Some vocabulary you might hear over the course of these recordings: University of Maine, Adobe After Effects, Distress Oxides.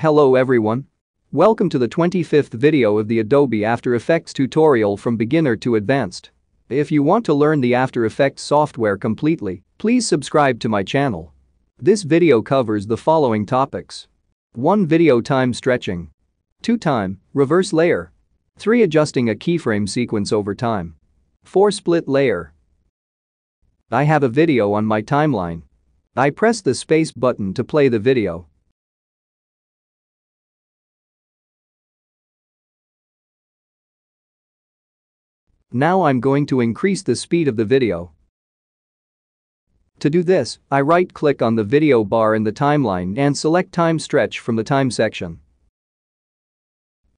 Hello everyone. Welcome to the 25th video of the Adobe After Effects tutorial from beginner to advanced. If you want to learn the After Effects software completely, please subscribe to my channel. This video covers the following topics. 1. Video time stretching. 2. Time, reverse layer. 3. Adjusting a keyframe sequence over time. 4. Split layer. I have a video on my timeline. I press the space button to play the video. Now I'm going to increase the speed of the video. To do this, I right-click on the video bar in the timeline and select Time Stretch from the Time section.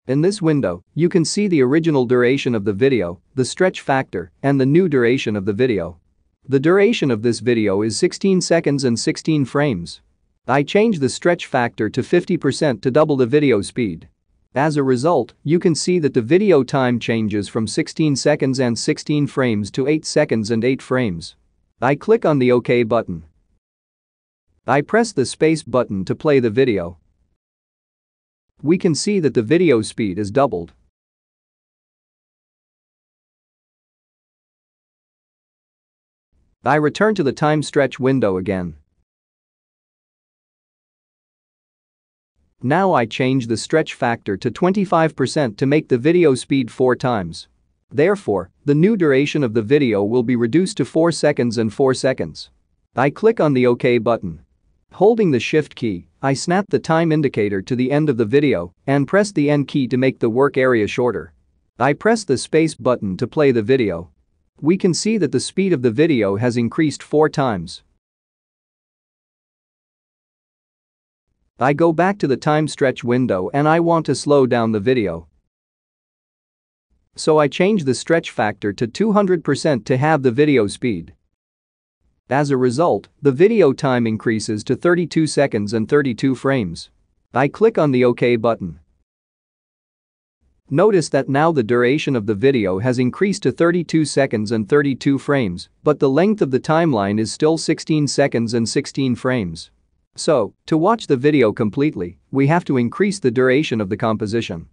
In this window, you can see the original duration of the video, the stretch factor, and the new duration of the video. The duration of this video is 16 seconds and 16 frames. I change the stretch factor to 50% to double the video speed. As a result, you can see that the video time changes from 16 seconds and 16 frames to 8 seconds and 8 frames. I click on the OK button. I press the space button to play the video. We can see that the video speed is doubled. I return to the time stretch window again. Now I change the stretch factor to 25% to make the video speed 4 times. Therefore, the new duration of the video will be reduced to 4 seconds and 4 seconds. I click on the OK button. Holding the Shift key, I snap the time indicator to the end of the video and press the End key to make the work area shorter. I press the space button to play the video. We can see that the speed of the video has increased 4 times. I go back to the time stretch window and I want to slow down the video. So I change the stretch factor to 200% to halve the video speed. As a result, the video time increases to 32 seconds and 32 frames. I click on the OK button. Notice that now the duration of the video has increased to 32 seconds and 32 frames, but the length of the timeline is still 16 seconds and 16 frames. So, to watch the video completely, we have to increase the duration of the composition.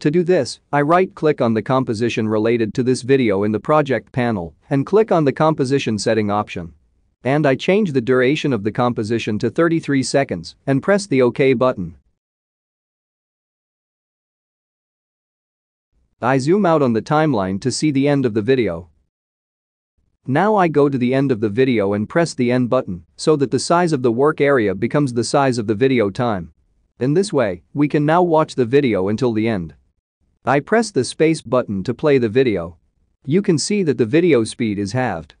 To do this, I right-click on the composition related to this video in the project panel and click on the composition setting option. And I change the duration of the composition to 33 seconds and press the OK button. I zoom out on the timeline to see the end of the video. Now I go to the end of the video and press the End button so that the size of the work area becomes the size of the video time. In this way, we can now watch the video until the end. I press the space button to play the video. You can see that the video speed is halved.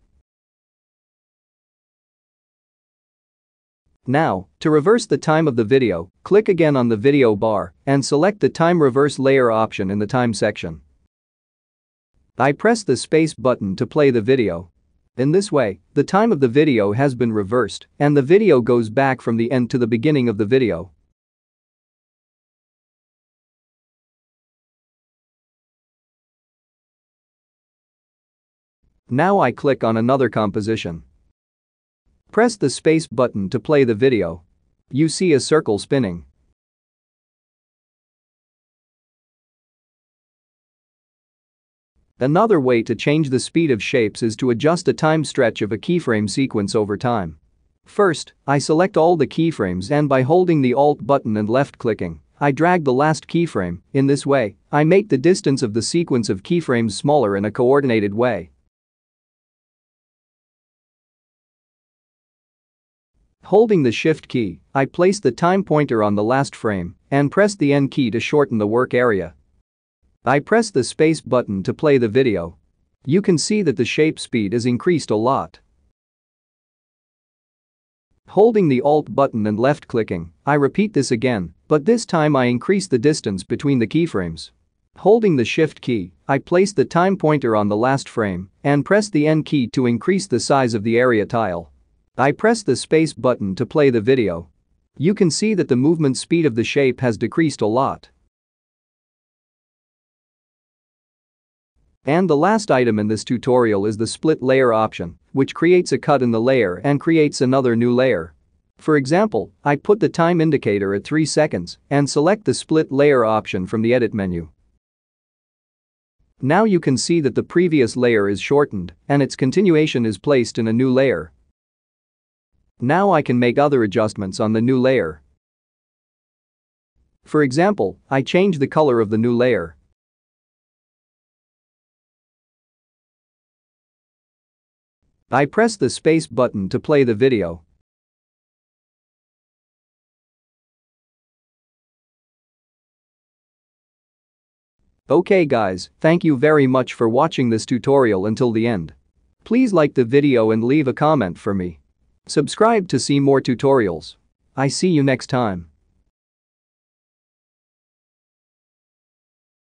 Now, to reverse the time of the video, click again on the video bar and select the Time Reverse Layer option in the Time section. I press the space button to play the video. In this way, the time of the video has been reversed and the video goes back from the end to the beginning of the video. Now I click on another composition. Press the space button to play the video. You see a circle spinning. Another way to change the speed of shapes is to adjust a time stretch of a keyframe sequence over time. First, I select all the keyframes and by holding the Alt button and left-clicking, I drag the last keyframe. In this way, I make the distance of the sequence of keyframes smaller in a coordinated way. Holding the Shift key, I place the time pointer on the last frame and press the End key to shorten the work area. I press the space button to play the video. You can see that the shape speed is increased a lot. Holding the Alt button and left-clicking, I repeat this again, but this time I increase the distance between the keyframes. Holding the Shift key, I place the time pointer on the last frame and press the End key to increase the size of the area tile. I press the space button to play the video. You can see that the movement speed of the shape has decreased a lot. And the last item in this tutorial is the split layer option, which creates a cut in the layer and creates another new layer. For example, I put the time indicator at 3 seconds and select the split layer option from the edit menu. Now you can see that the previous layer is shortened and its continuation is placed in a new layer. Now I can make other adjustments on the new layer. For example, I change the color of the new layer. I press the space button to play the video. Okay guys, thank you very much for watching this tutorial until the end. Please like the video and leave a comment for me. Subscribe to see more tutorials. I see you next time.